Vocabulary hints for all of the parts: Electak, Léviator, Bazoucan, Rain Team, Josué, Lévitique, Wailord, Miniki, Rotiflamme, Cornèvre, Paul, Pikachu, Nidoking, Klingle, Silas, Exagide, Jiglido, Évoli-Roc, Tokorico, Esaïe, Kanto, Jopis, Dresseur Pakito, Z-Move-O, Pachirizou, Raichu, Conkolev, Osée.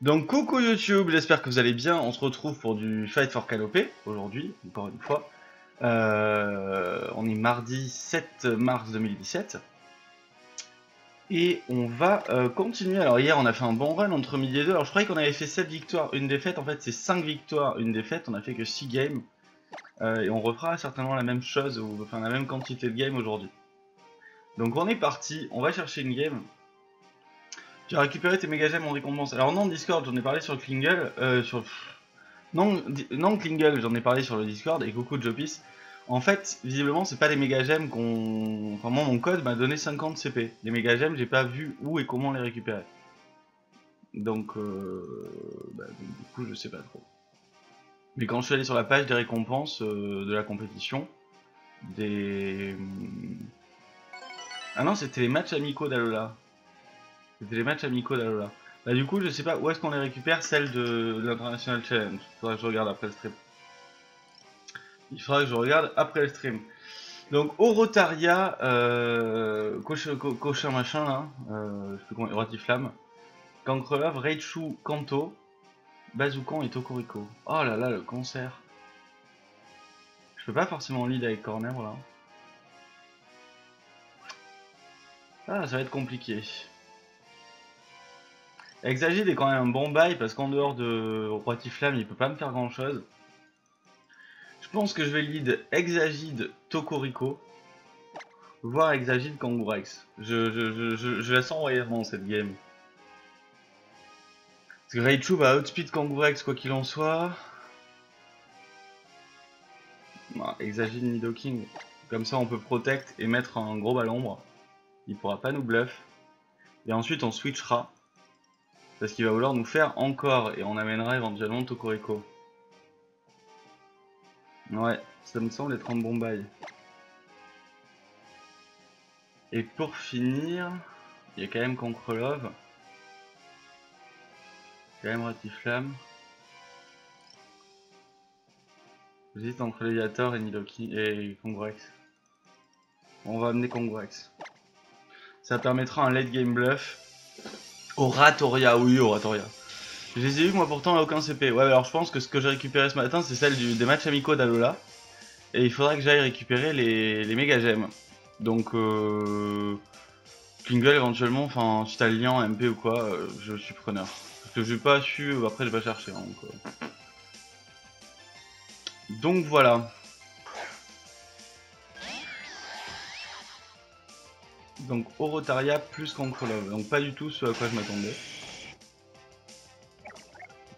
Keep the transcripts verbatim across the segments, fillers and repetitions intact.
Donc coucou YouTube, j'espère que vous allez bien. On se retrouve pour du Fight for Canopée aujourd'hui, encore une fois. Euh, on est mardi sept mars deux mille dix-sept. Et on va euh, continuer. Alors hier on a fait un bon run entre midi et deux. Alors je croyais qu'on avait fait sept victoires, une défaite. En fait c'est cinq victoires, une défaite. On a fait que six games. Euh, et on refera certainement la même chose, ou enfin la même quantité de games aujourd'hui. Donc on est parti, on va chercher une game. Tu as récupéré tes méga gemmes en récompense. Alors non Discord, j'en ai parlé sur Klingle. Euh, sur... Non, non Klingle, j'en ai parlé sur le Discord. Et coucou Jopis. En fait, visiblement, c'est pas les méga gemmes qu'on... Enfin, moi, mon code m'a donné cinquante C P. Les méga gemmes, j'ai pas vu où et comment les récupérer. Donc, euh... bah, donc, du coup, je sais pas trop. Mais quand je suis allé sur la page des récompenses euh, de la compétition, des... Ah non, c'était les matchs amicaux d'Alola. C'était les matchs amicaux d'Alola. Bah du coup, je sais pas où est-ce qu'on les récupère, celles de, de l'International Challenge. Faudra que je regarde après le stream. Il faudra que je regarde après le stream. Donc Orotaria, euh, Cochin co co co machin là, euh, je sais pas, Rotiflamme, Kankrolov, Raichu, Kanto, Bazoucan et Tokorico. Oh là là, le concert. Je peux pas forcément lead avec Cornèvre là. Ah, ça va être compliqué. Exagide est quand même un bon bail parce qu'en dehors de Rotiflamme, il peut pas me faire grand chose. Je pense que je vais lead Exagide Tokorico, voire Exagide Kangourex. Je, je, je, je, je la sens royalement cette game. Parce que Raichu va outspeed Kangourex quoi qu'il en soit. Bah, Exagide Nidoking. Comme ça on peut protect et mettre un gros ballon ombre. Il pourra pas nous bluff. Et ensuite on switchera. Parce qu'il va vouloir nous faire encore. Et on amènera éventuellement Tokorico. Ouais, ça me semble être un bon bail. Et pour finir, il y a quand même Kankrolov. Quand même Rotiflamme. J'hésite entre Léviator et Nidoking et Kangourex. On va amener Kangourex. Ça permettra un late game bluff. Oratoria, oui, Oratoria. Je les ai eu moi pourtant à aucun C P. Ouais alors je pense que ce que j'ai récupéré ce matin c'est celle du, des matchs amicaux d'Alola. Et il faudra que j'aille récupérer les, les méga gemmes. Donc euh, Klingle éventuellement, enfin si t'as le lien en M P ou quoi, euh, je suis preneur. Parce que j'ai pas su, après je vais chercher. Hein, donc, euh. donc voilà. Donc Orotaria plus Kankrolov. Donc pas du tout ce à quoi je m'attendais.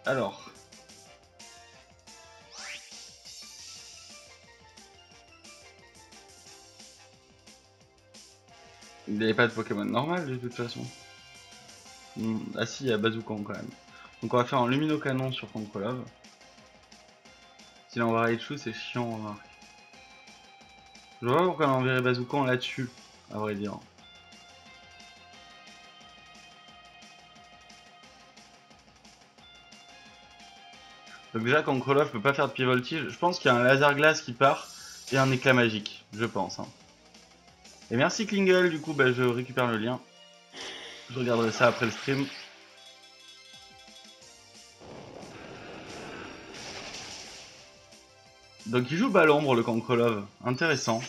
Alors, il n'y avait pas de Pokémon normal de toute façon. Mmh. Ah si, il y a Bazoucan quand même. Donc on va faire un lumino-canon sur Conkolev. Si là on va Raichu, c'est chiant, remarque. Je vois pas pourquoi on enverrait Bazoucan là-dessus, à vrai dire. Donc déjà Kankrolov peut pas faire de pied voltige, je pense qu'il y a un laser glace qui part et un éclat magique, je pense. Hein. Et merci Klingle, du coup bah, je récupère le lien, je regarderai ça après le stream. Donc il joue bas l'ombre le Kankrolov, intéressant.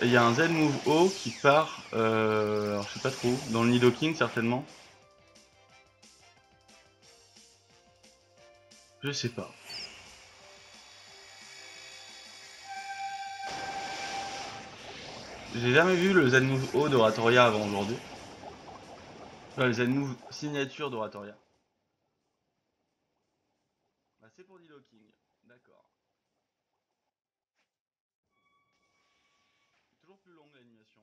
Il y a un Z-Move-O qui part, euh, alors je sais pas trop, dans le Nidoking certainement. Je sais pas. J'ai jamais vu le Z-Move-O d'Oratoria avant aujourd'hui. Enfin, le Z-Move signature d'Oratoria. Bah, c'est pour Nidoking, d'accord. Toujours plus longue l'animation.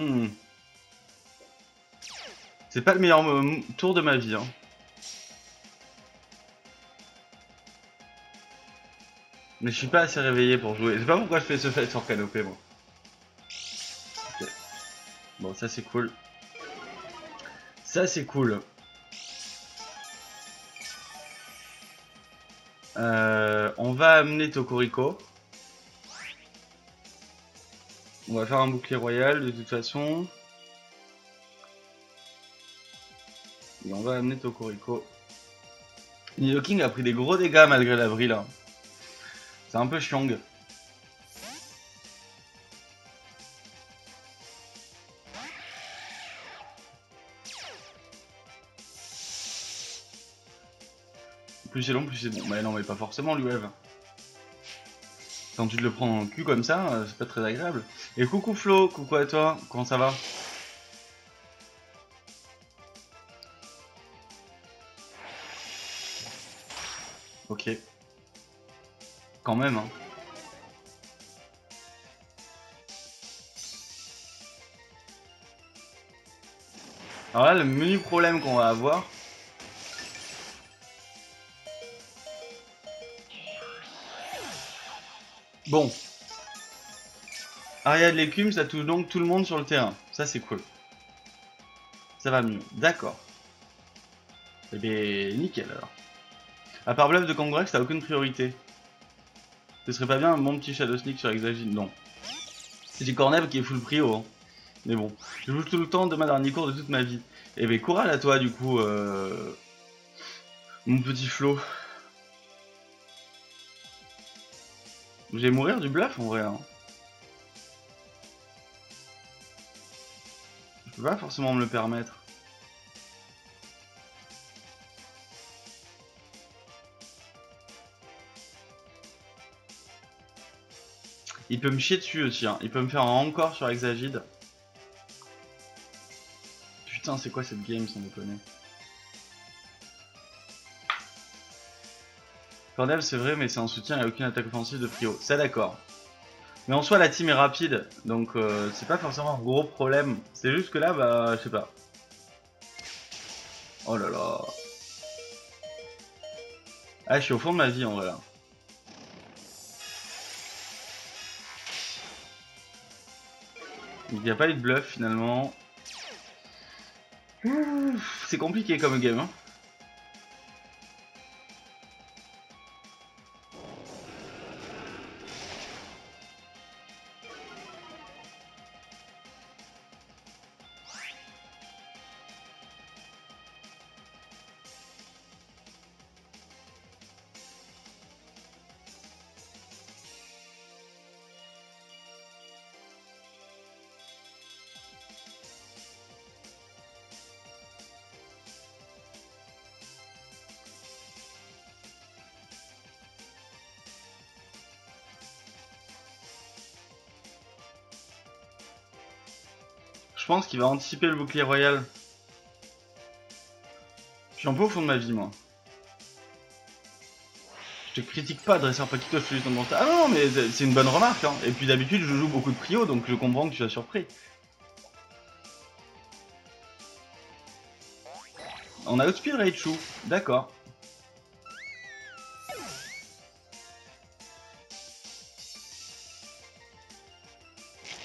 Hum. Mmh. C'est pas le meilleur tour de ma vie. Hein. Mais je suis pas assez réveillé pour jouer. Je sais pas pourquoi je fais ce fait sur canopée moi. Okay. Bon ça c'est cool. Ça c'est cool. Euh, on va amener Tokorico. On va faire un bouclier royal de toute façon. Et on va amener Tokorico. Nidoking a pris des gros dégâts malgré l'abri là. C'est un peu chiant. Plus c'est long, plus c'est bon. Mais non, mais pas forcément, l'U E V. Quand tu te le prends dans le cul comme ça, c'est pas très agréable. Et coucou Flo, coucou à toi, comment ça va? Ok. Quand même, hein. Alors là, le menu problème qu'on va avoir... Bon, aria de l'écume, ça touche donc tout le monde sur le terrain. Ça c'est cool. Ça va mieux, d'accord. Eh bien, nickel alors. À part bluff de Kangourex, t'as aucune priorité. Ce serait pas bien un bon petit Shadow Sneak sur Exagide, non. C'est du Cornèvre qui est full prio. Hein. Mais bon, je joue tout le temps de ma dernière cours de toute ma vie. Eh bien, courage à toi du coup, euh... mon petit Flo. Je vais mourir du bluff en vrai. Hein. Je peux pas forcément me le permettre. Il peut me chier dessus aussi. Hein. Il peut me faire encore sur Exagide. Putain, c'est quoi cette game sans déconner? Cornèvre c'est vrai mais c'est en soutien et aucune attaque offensive de prio, c'est d'accord. Mais en soi la team est rapide, donc euh, c'est pas forcément un gros problème. C'est juste que là bah je sais pas. Oh là là. Ah je suis au fond de ma vie en vrai là. Il n'y a pas eu de bluff finalement. C'est compliqué comme game hein. Je pense qu'il va anticiper le bouclier royal. Je suis un peu au fond de ma vie, moi. Je te critique pas, Dresseur Pakito, je suis juste en montant. Ah non, mais c'est une bonne remarque. Hein. Et puis d'habitude, je joue beaucoup de prio, donc je comprends que tu sois surpris. On a outspeed Raichu, d'accord.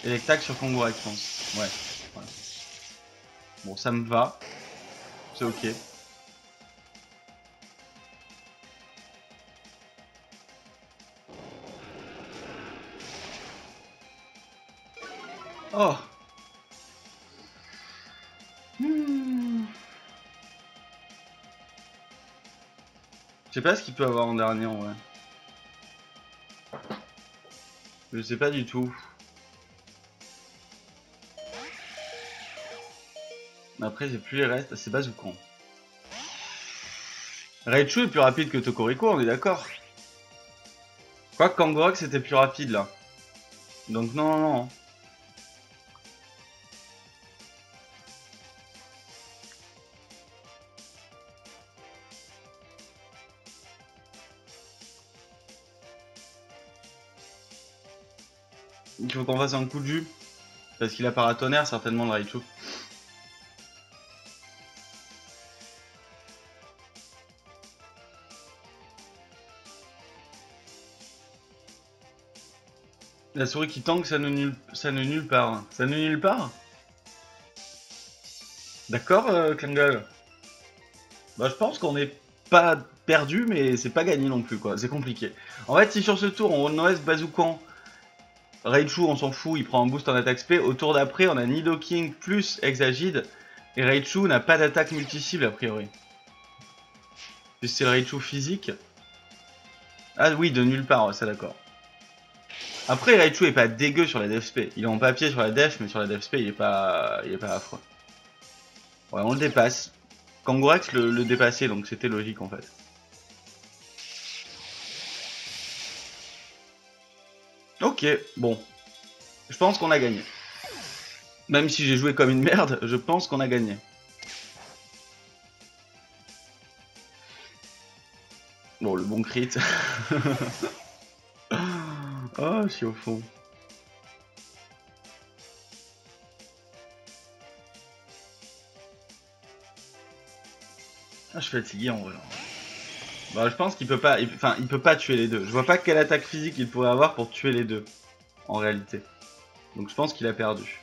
Electak sur Kangourex, je pense. Ouais. Voilà. Bon, ça me va. C'est ok. Oh hmm. Je sais pas ce qu'il peut avoir en dernier en vrai. Je sais pas du tout. Après j'ai plus les restes, c'est Bazoucan. Raichu est plus rapide que Tokorico, on est d'accord. Quoique Kangourex c'était plus rapide là. Donc non non non. Il faut qu'on fasse un coup de jus. Parce qu'il a paratonnerre certainement le Raichu. La souris qui tank, ça ne nulle, ça ne nulle part. Ça ne nulle part. D'accord, euh, Klingle. Bah, je pense qu'on n'est pas perdu, mais c'est pas gagné non plus, quoi. C'est compliqué. En fait, si sur ce tour, on O S Bazoucan Raichu, on s'en fout, il prend un boost en attaque spé. Au tour d'après, on a Nidoking plus Exagide. Et Raichu n'a pas d'attaque multi-cible a priori. Puisque c'est le Raichu physique. Ah oui, de nulle part, ça d'accord. Après, Raichu est pas dégueu sur la def spé. Il est en papier sur la def, mais sur la def spé, il est pas, il est pas affreux. Ouais, on le dépasse. Kangourex le, le dépassait, donc c'était logique en fait. Ok, bon. Je pense qu'on a gagné. Même si j'ai joué comme une merde, je pense qu'on a gagné. Bon, le bon crit. Oh, je suis au fond. Ah, je suis fatigué en vrai. Bon, je pense qu'il peut pas, il, enfin, il peut pas tuer les deux. Je vois pas quelle attaque physique il pourrait avoir pour tuer les deux, en réalité. Donc je pense qu'il a perdu.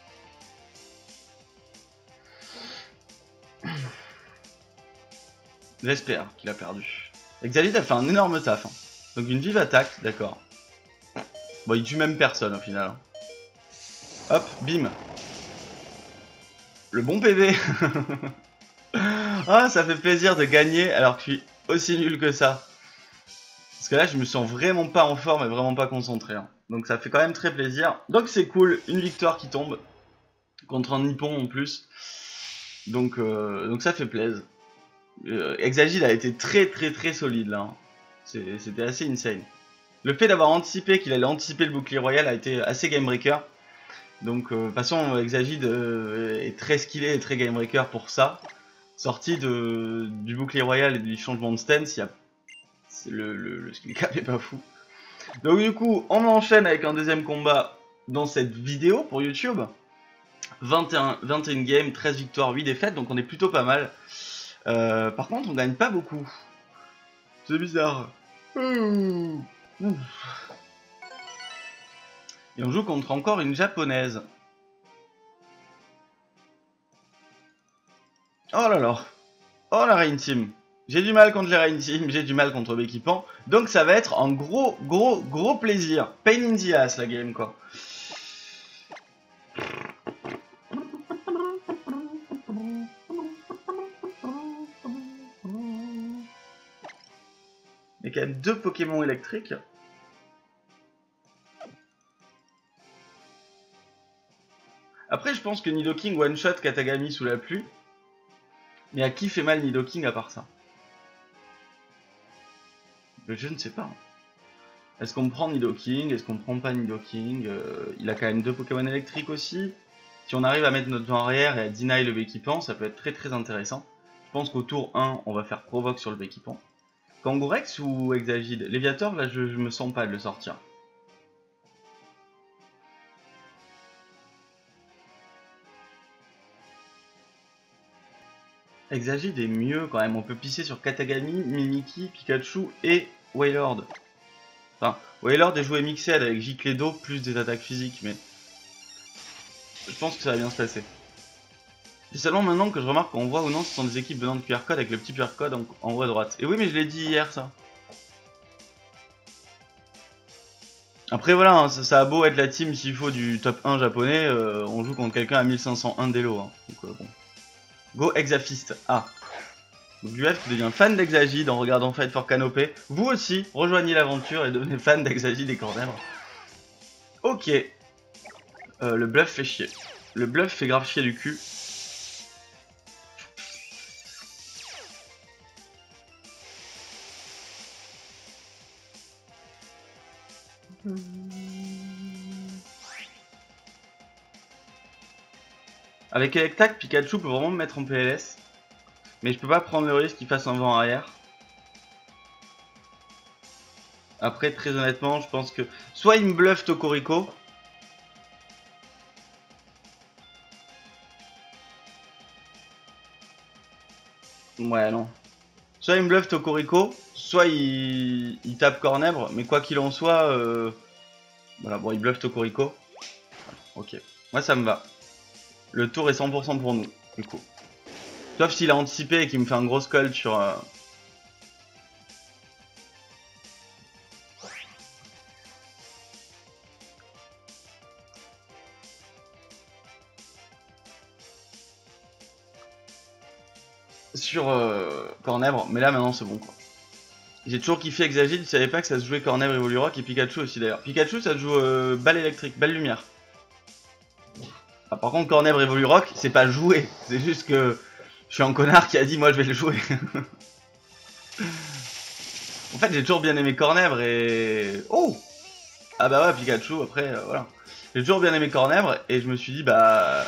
J'espère qu'il a perdu. Exagide a fait un énorme taf. Hein. Donc une vive attaque, d'accord. Bon, il tue même personne au final. Hop, bim. Le bon P V. Ah, ça fait plaisir de gagner alors que je suis aussi nul que ça. Parce que là, je me sens vraiment pas en forme et vraiment pas concentré. Hein. Donc ça fait quand même très plaisir. Donc c'est cool, une victoire qui tombe. Contre un Nippon en plus. Donc, euh, donc ça fait plaisir. Euh, Exagide a été très très très solide là. Hein. C'était assez insane. Le fait d'avoir anticipé qu'il allait anticiper le bouclier royal a été assez game breaker. Donc euh, de toute façon, Exagide euh, est très skillé et très game breaker pour ça. Sorti de, du bouclier royal et du changement de stance, il y a, le, le, le skill cap est pas fou. Donc du coup, on enchaîne avec un deuxième combat dans cette vidéo pour YouTube. vingt et un, vingt et un games, treize victoires, huit défaites, donc on est plutôt pas mal. Euh, par contre, on gagne pas beaucoup. C'est bizarre. Mmh. Et on joue contre encore une japonaise. Oh là là, oh la Rain Team. J'ai du mal contre les Rain Team, j'ai du mal contre Bekipan. Donc ça va être un gros, gros, gros plaisir. Pain in the ass la game quoi. Il y a quand même deux Pokémon électriques. Après je pense que Nidoking one shot Katagami sous la pluie. Mais à qui fait mal Nidoking à part ça? Je ne sais pas. Est-ce qu'on prend Nidoking? Est-ce qu'on prend pas Nidoking? euh, Il a quand même deux Pokémon électriques aussi. Si on arrive à mettre notre barrière et à deny le Bekipan, ça peut être très très intéressant. Je pense qu'au tour un, on va faire provoque sur le Bekipan. Kangourex ou Exagide? Léviator, là je, je me sens pas de le sortir. Exagide est mieux quand même, on peut pisser sur Katagami, Miniki, Pikachu et Wailord. Enfin, Wailord est joué mixed avec Jiglido plus des attaques physiques, mais je pense que ça va bien se passer. C'est seulement maintenant que je remarque qu'on voit ou non ce sont des équipes venant de Q R code avec le petit Q R code en, en haut à droite. Et oui, mais je l'ai dit hier ça. Après voilà, hein, ça, ça a beau être la team s'il faut du top un japonais, euh, on joue contre quelqu'un à mille cinq cent un d'élo. Hein. Donc euh, bon. Go Exafist. Ah. Donc l'U F qui devient fan d'Exagide en regardant Fight for Canopée. Vous aussi, rejoignez l'aventure et devenez fan d'Exagide et Cornèvre. Ok. Euh, le bluff fait chier. Le bluff fait grave chier du cul. Avec Electak, Pikachu peut vraiment me mettre en P L S. Mais je peux pas prendre le risque qu'il fasse un vent arrière. Après, très honnêtement, je pense que... soit il me bluffe Tokorico. Ouais, non. Soit il me bluffe Tokorico, soit il, il tape Cornèvre. Mais quoi qu'il en soit... Euh... voilà, bon, il bluffe Tokorico. Ok. Moi, ça me va. Le tour est cent pour cent pour nous, du coup. Sauf s'il a anticipé et qu'il me fait un gros scold sur... Euh... sur euh, Cornèvre, mais là maintenant c'est bon quoi. J'ai toujours kiffé Exagide, je savais pas que ça se jouait Cornèvre, Évoli-Roc et Pikachu aussi d'ailleurs. Pikachu ça se joue euh, balle électrique, balle lumière. Ah, par contre Cornèvre, Évoli-Roc c'est pas joué, c'est juste que je suis un connard qui a dit moi je vais le jouer. En fait j'ai toujours bien aimé Cornèvre et... Oh! Ah bah ouais Pikachu après euh, voilà. J'ai toujours bien aimé Cornèvre et je me suis dit bah...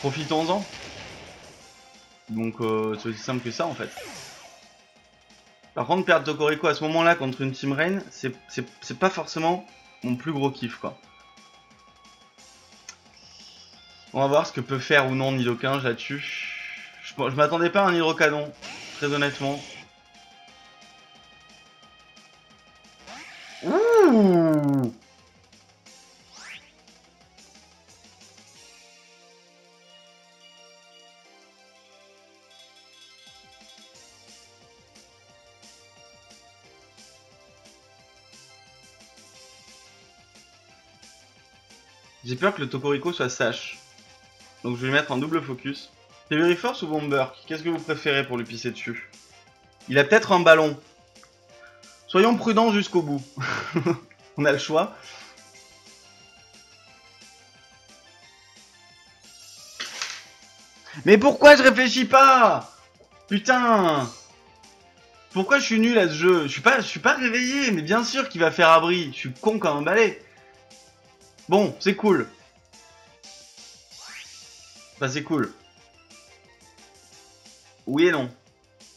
Profitons-en. Donc euh, c'est aussi simple que ça en fait. Par contre perdre Tokorico à ce moment là contre une Team Rain, c'est pas forcément mon plus gros kiff quoi. On va voir ce que peut faire ou non Nidoking là-dessus. Je, je m'attendais pas à un hydrocanon, très honnêtement. Ouh! J'ai peur que le Tokorico soit sage. Donc je vais mettre un double focus. Fairy Force ou Bomber? Qu'est-ce que vous préférez pour lui pisser dessus? Il a peut-être un ballon. Soyons prudents jusqu'au bout. On a le choix. Mais pourquoi je réfléchis pas? Putain! Pourquoi je suis nul à ce jeu? Je suis pas, je suis pas réveillé, mais bien sûr qu'il va faire abri. Je suis con comme un balai. Bon, c'est cool. Bah c'est cool. Oui et non.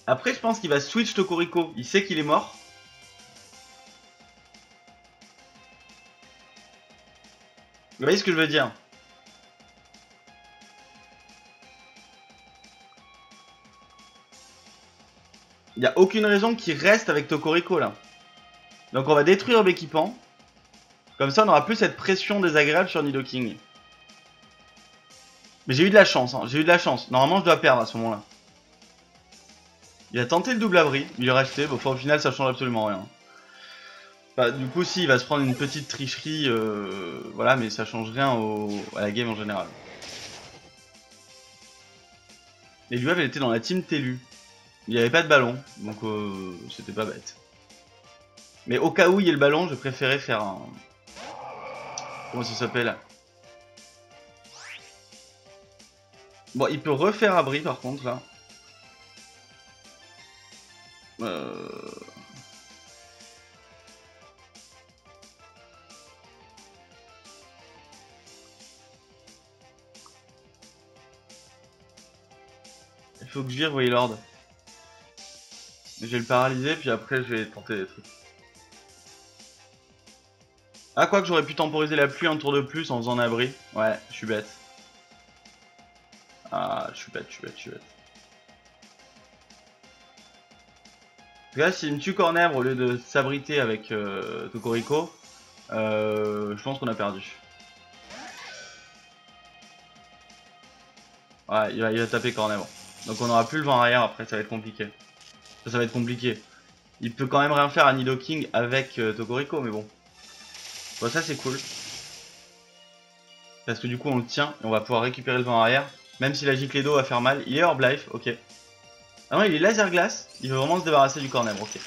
Après je pense qu'il va switch Tokorico. Il sait qu'il est mort. Vous voyez ce que je veux dire? Il n'y a aucune raison qu'il reste avec Tokorico là. Donc on va détruire Bekipan. Comme ça on n'aura plus cette pression désagréable sur Nidoking. Mais j'ai eu de la chance, hein. J'ai eu de la chance. Normalement, je dois perdre à ce moment-là. Il a tenté le double abri, il l'a racheté. Bon, enfin, au final, ça change absolument rien. Bah, du coup, si, il va se prendre une petite tricherie, euh, voilà, mais ça change rien au, à la game en général. Et lui, elle était dans la team Télu. Il n'y avait pas de ballon, donc euh, c'était pas bête. Mais au cas où il y ait le ballon, je préférais faire un... Comment ça s'appelle ? Bon, il peut refaire abri par contre là. Euh... Il faut que je vire Wailord. Je vais le paralyser puis après je vais tenter des trucs. Ah quoi que j'aurais pu temporiser la pluie un tour de plus en faisant un abri. Ouais, je suis bête. Ah, je suis bête, je suis bête, je suis bête. Là, s'il me tue Cornèvre au lieu de s'abriter avec euh, Tokorico, euh, je pense qu'on a perdu. Ouais, il va, il va taper Cornèvre. Donc on aura plus le vent arrière après, ça va être compliqué. Ça, ça va être compliqué. Il peut quand même rien faire à Nidoking avec euh, Tokorico, mais bon. Bon, ça c'est cool. Parce que du coup on le tient et on va pouvoir récupérer le vent arrière. Même si la Jiglido va faire mal, il est hors life, ok. Ah non, il est laser glace, il veut vraiment se débarrasser du Cornèvre, ok.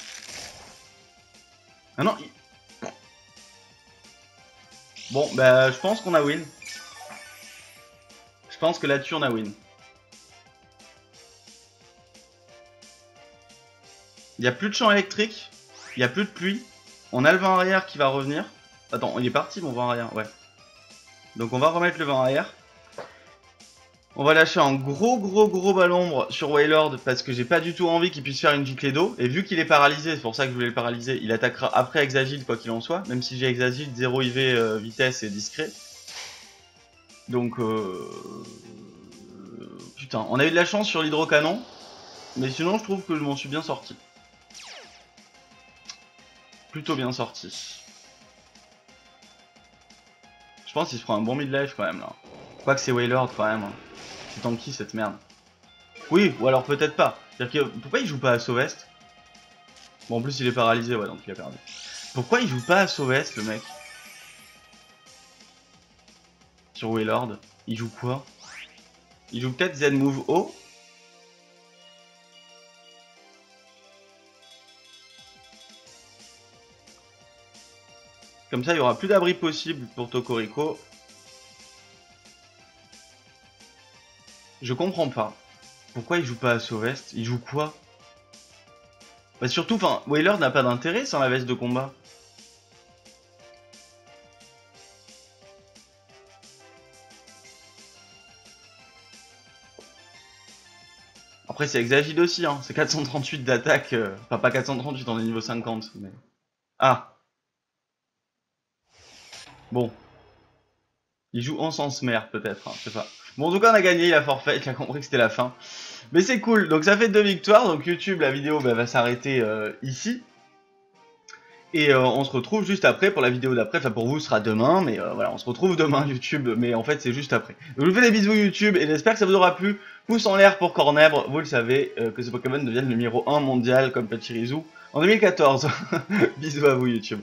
Ah non, il... Bon, bah je pense qu'on a win. Je pense que là-dessus on a win. Il n'y a plus de champ électrique, il n'y a plus de pluie. On a le vent arrière qui va revenir. Attends, il est parti mon vent arrière, ouais. Donc on va remettre le vent arrière. On va lâcher un gros gros gros ballon sur Wailord parce que j'ai pas du tout envie qu'il puisse faire une Jiglido. Et vu qu'il est paralysé, c'est pour ça que je voulais le paralyser, il attaquera après Exagide quoi qu'il en soit. Même si j'ai Exagide, zéro I V, euh, vitesse et discret. Donc euh... Putain, on a eu de la chance sur l'hydrocanon. Mais sinon je trouve que je m'en suis bien sorti. Plutôt bien sorti. Je pense qu'il se prend un bon mid-life quand même là. Quoi que c'est Wailord quand même. C'est tanky cette merde. Oui, ou alors peut-être pas. C'est-à-dire que pourquoi il joue pas à Sauvest? Bon, en plus il est paralysé, ouais, donc il a perdu. Pourquoi il joue pas à Sauvest le mec? Sur Wailord, il joue quoi? Il joue peut-être Z-Move-O Comme ça, il n'y aura plus d'abri possible pour Tokorico. Je comprends pas. Pourquoi il joue pas à Sauvest? Il joue quoi? Bah surtout, enfin, Wailord n'a pas d'intérêt sans la veste de combat. Après, c'est Exagide aussi, hein. C'est quatre cent trente-huit d'attaque. Euh... Enfin, pas quatre cent trente-huit, on est niveau cinquante. Mais... Ah! Bon. Il joue en sens mère, peut-être, hein. Je sais pas. Bon, en tout cas, on a gagné, il a forfait, il a compris que c'était la fin. Mais c'est cool, donc ça fait deux victoires. Donc YouTube, la vidéo bah, va s'arrêter euh, ici. Et euh, on se retrouve juste après pour la vidéo d'après. Enfin, pour vous, ce sera demain, mais euh, voilà, on se retrouve demain YouTube. Mais en fait, c'est juste après. Donc, je vous fais des bisous YouTube et j'espère que ça vous aura plu. Pouce en l'air pour Cornèvre, vous le savez, euh, que ce Pokémon devienne numéro un mondial comme Pachirizou en deux mille quatorze. Bisous à vous YouTube.